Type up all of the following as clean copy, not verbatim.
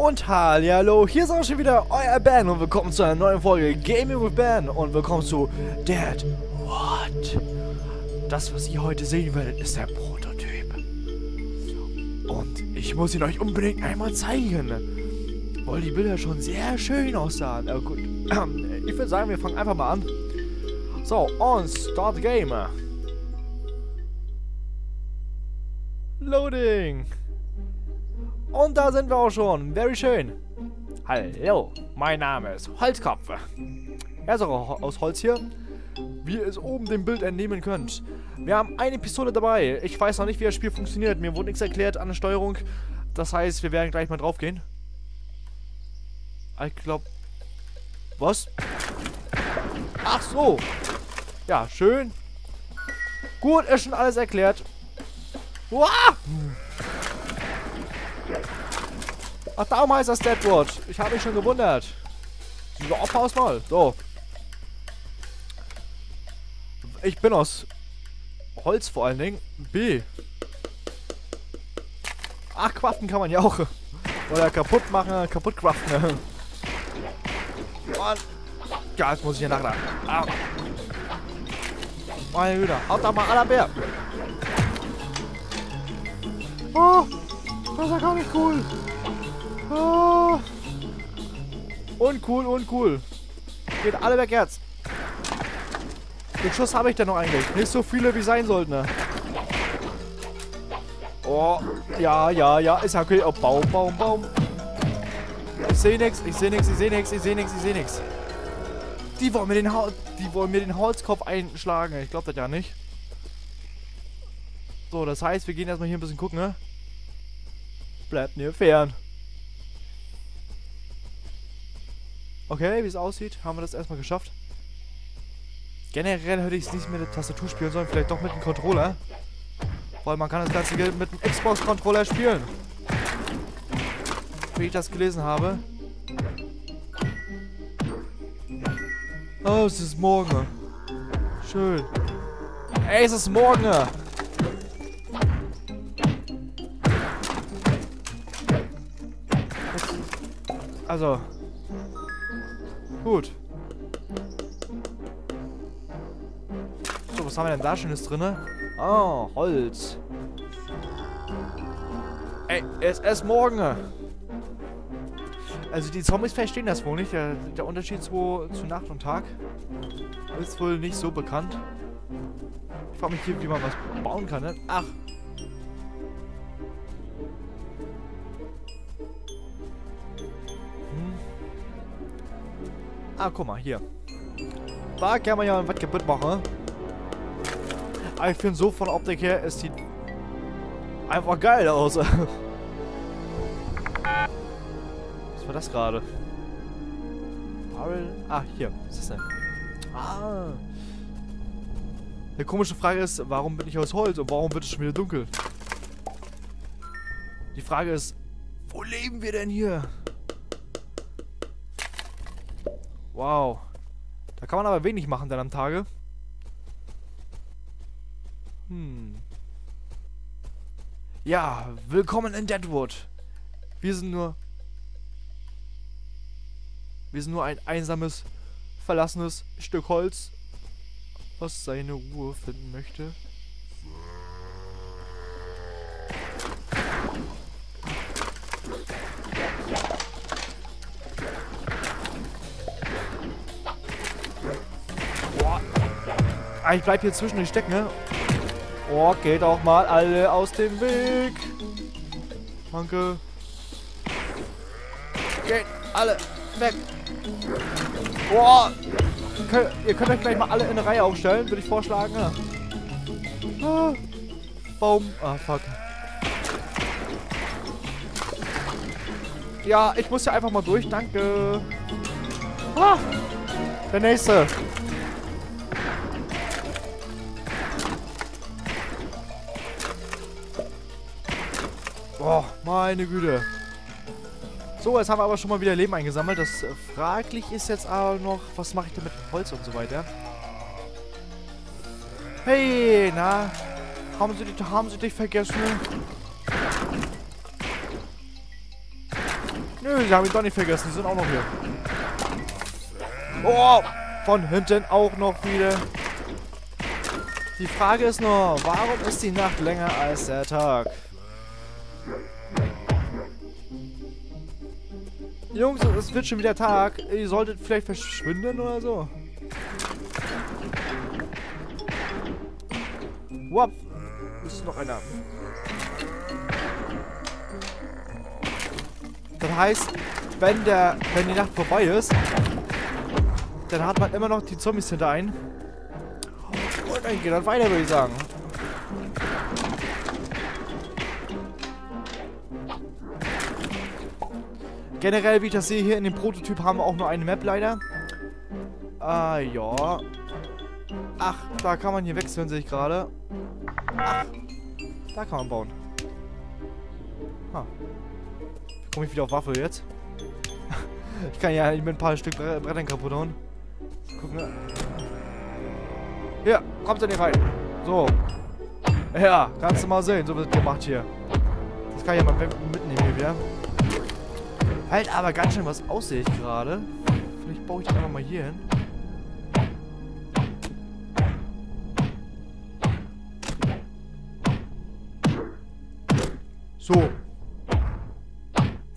Und hallo, hier ist auch schon wieder euer Ben und willkommen zu einer neuen Folge Gaming with Ben und willkommen zu Deadwood. Das, was ihr heute sehen werdet, ist der Prototyp. Und ich muss ihn euch unbedingt einmal zeigen, weil die Bilder schon sehr schön aussahen. Aber gut, ich würde sagen, wir fangen einfach mal an. So, on Start Game. Loading. Und da sind wir auch schon. Very schön. Hallo, mein Name ist Holzkopf. Er ist auch aus Holz hier. Wie ihr es oben dem Bild entnehmen könnt. Wir haben eine Pistole dabei. Ich weiß noch nicht, wie das Spiel funktioniert. Mir wurde nichts erklärt an der Steuerung. Das heißt, wir werden gleich mal drauf gehen. Ich glaube... Was? Ach so. Ja, schön. Gut, ist schon alles erklärt. Uah! Ach, darum heißt das Deadwood. Ich habe mich schon gewundert. So, aufpass mal. So. Ich bin aus Holz vor allen Dingen. B. Ach, craften kann man ja auch. Oder kaputt machen, kaputt craften. Mann. Ja, jetzt muss ich hier nachladen. Ah. Meine Güte. Haut da mal aller Bär. Oh, das ist ja gar nicht cool. Oh. Uncool, uncool. Geht alle weg jetzt. Den Schuss habe ich denn noch eigentlich. Nicht so viele, wie sein sollten. Ne? Oh, ja, ja, ja. Ist ja okay. Oh, Baum, Baum, Baum. Ich sehe nichts, ich sehe nichts, ich sehe nichts, ich sehe nichts, ich sehe nichts. Die wollen mir den Holzkopf einschlagen. Ich glaube das ja nicht. So, das heißt, wir gehen erstmal hier ein bisschen gucken, ne? Bleibt mir fern. Okay, wie es aussieht, haben wir das erstmal geschafft. Generell hätte ich es nicht mit der Tastatur spielen sollen, vielleicht doch mit dem Controller. Weil man kann das ganze mit dem Xbox-Controller spielen. Wie ich das gelesen habe. Oh, es ist morgen. Schön. Ey, es ist morgen. Also. Gut. So, was haben wir denn da Schönes drin? Oh, Holz. Ey, es ist morgen. Also die Zombies verstehen das wohl nicht. Der Unterschied zu Nacht und Tag ist wohl nicht so bekannt. Ich frage mich hier, wie man was bauen kann, ne? Ach. Ah, guck mal, hier. Da kann man ja was kaputt machen. Aber ich finde, so von der Optik her, es sieht einfach geil aus. Was war das gerade? Ah, hier. Was ist das denn? Ah. Die komische Frage ist, warum bin ich aus Holz und warum wird es schon wieder dunkel? Die Frage ist, wo leben wir denn hier? Wow. Da kann man aber wenig machen dann am Tage. Hm. Ja, willkommen in Deadwood. Wir sind nur ein einsames, verlassenes Stück Holz, was seine Ruhe finden möchte. Ich bleib hier zwischen den Stecken, ne? Oh, geht auch mal alle aus dem Weg. Danke. Geht alle weg. Oh, ihr könnt euch gleich mal alle in eine Reihe aufstellen, würde ich vorschlagen. Ne? Ah, Baum. Ah, fuck. Ja, ich muss ja einfach mal durch. Danke. Ah, der nächste. Oh, meine Güte. So, jetzt haben wir aber schon mal wieder Leben eingesammelt. Das fraglich ist jetzt aber noch, was mache ich denn mit Holz und so weiter? Hey, na? Haben Sie dich vergessen? Nö, die haben ihn doch nicht vergessen. Die sind auch noch hier. Oh, von hinten auch noch wieder. Die Frage ist nur, warum ist die Nacht länger als der Tag? Jungs, es wird schon wieder Tag. Ihr solltet vielleicht verschwinden oder so. Wop. Ist noch einer. Das heißt, wenn die Nacht vorbei ist, dann hat man immer noch die Zombies hinter einen. Und dann geht das weiter, würde ich sagen. Generell, wie ich das sehe, hier in dem Prototyp haben wir auch nur eine Map leider. Ah, ja. Ach, da kann man hier wechseln, sehe ich gerade. Ach, da kann man bauen. Ha. Komme ich wieder auf Waffe jetzt? Ich kann ja nicht mit ein paar Stück Brettern kaputt hauen. Gucken. Ja, kommt da nicht rein. So. Ja, kannst du mal sehen, so wird gemacht hier. Das kann ich ja mal mitnehmen hier wieder. Halt aber ganz schön was aus, sehe ich gerade. Vielleicht baue ich das einfach mal hier hin. So.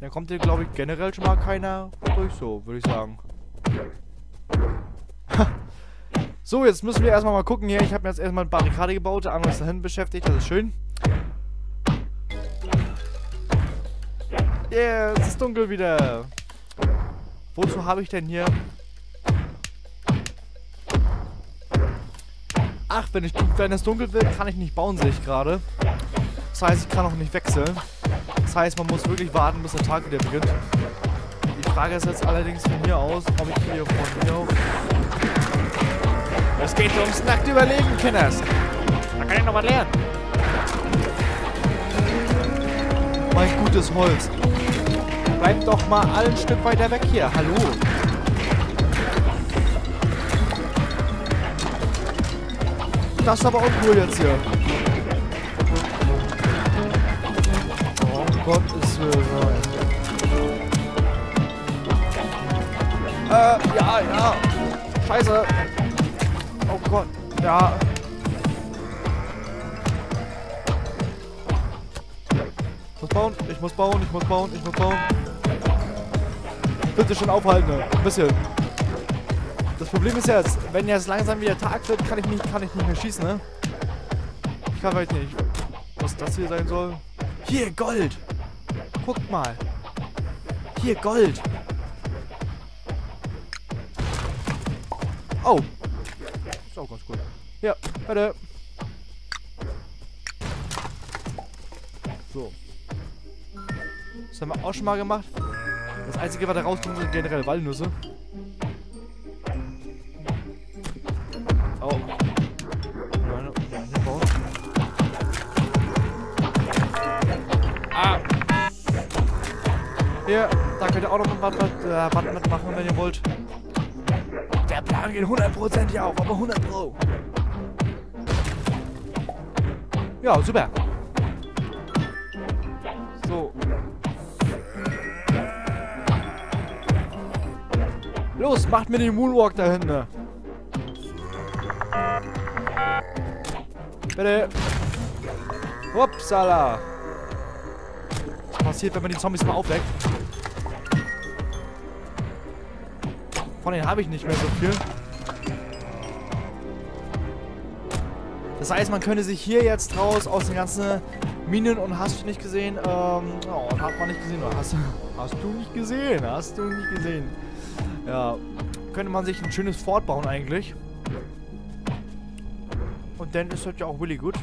Da kommt hier, glaube ich, generell schon mal keiner durch, so, würde ich sagen. So, jetzt müssen wir erstmal mal gucken hier. Ich habe mir jetzt erstmal eine Barrikade gebaut. Der andere ist dahin beschäftigt, das ist schön. Yeah, es ist dunkel wieder. Wozu habe ich denn hier? Ach, wenn es dunkel wird, kann ich nicht bauen, sehe ich gerade. Das heißt, ich kann auch nicht wechseln. Das heißt, man muss wirklich warten, bis der Tag wieder beginnt. Die Frage ist jetzt allerdings von hier aus, ob ich hier von hier auf... Es geht ums nackte Überleben, Kinders. Da kann ich noch was lernen. Mein gutes Holz. Bleibt doch mal ein Stück weiter weg hier. Hallo. Das ist aber uncool jetzt hier. Oh Gottes Willen. Ja, ja. Scheiße. Oh Gott. Ja. Ich muss bauen. Bitte schon aufhalten, ein bisschen. Das Problem ist jetzt, wenn jetzt langsam wieder Tag wird, kann ich nicht mehr schießen, ne? Ich kann halt nicht. Was das hier sein soll? Hier, Gold! Guckt mal! Hier, Gold! Oh! Ist auch ganz gut. Ja, warte! So. Das haben wir auch schon mal gemacht. Das einzige, was da rauskommt, sind generell Walnüsse. Oh. Ah. Hier, da könnt ihr auch noch was mitmachen, wenn ihr wollt. Der Plan geht 100% auf, aber 100 %. Ja, super. So. Los, macht mir den Moonwalk da hinten. Bitte. Upsala. Was passiert, wenn man die Zombies mal aufweckt? Von denen habe ich nicht mehr so viel. Das heißt, man könnte sich hier jetzt raus aus den ganzen Minen und hast du nicht gesehen, oh, hat man nicht gesehen, oder hast du nicht gesehen. Ja, könnte man sich ein schönes Fort bauen eigentlich. Und dann ist das ja auch really gut.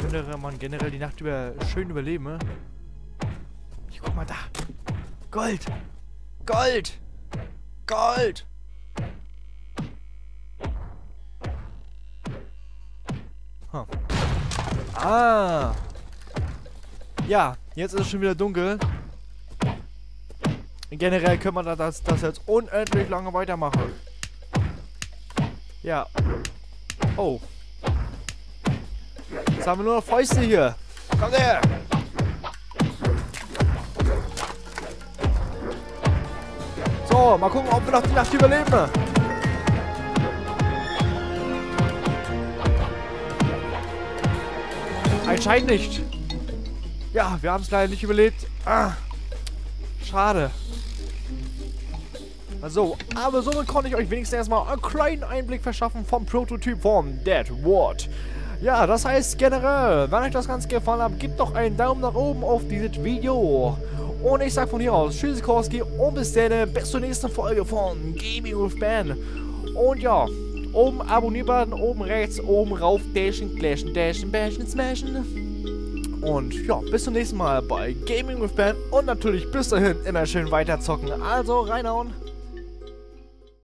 Könnte man generell die Nacht über schön überleben. Hier, guck mal da. Gold! Gold! Gold! Huh. Ah! Ja, jetzt ist es schon wieder dunkel. Generell können wir das jetzt unendlich lange weitermachen. Ja. Oh. Jetzt haben wir nur noch Fäuste hier. Komm her! Oh, mal gucken, ob wir noch die Nacht überleben. Anscheinend nicht. Ja, wir haben es leider nicht überlebt. Ah, schade. So, aber somit konnte ich euch wenigstens erstmal einen kleinen Einblick verschaffen vom Prototyp von Deadwood. Ja, das heißt generell, wenn euch das Ganze gefallen hat, gebt doch einen Daumen nach oben auf dieses Video. Und ich sag von hier aus, tschüss Sikorski und bis dann, bis zur nächsten Folge von Gaming with Ben. Und ja, oben Abonnier-Button, oben rechts, oben rauf, dashen, clashen, dashen, bashen, smashen. Und ja, bis zum nächsten Mal bei Gaming with Ben und natürlich bis dahin immer schön weiterzocken. Also reinhauen.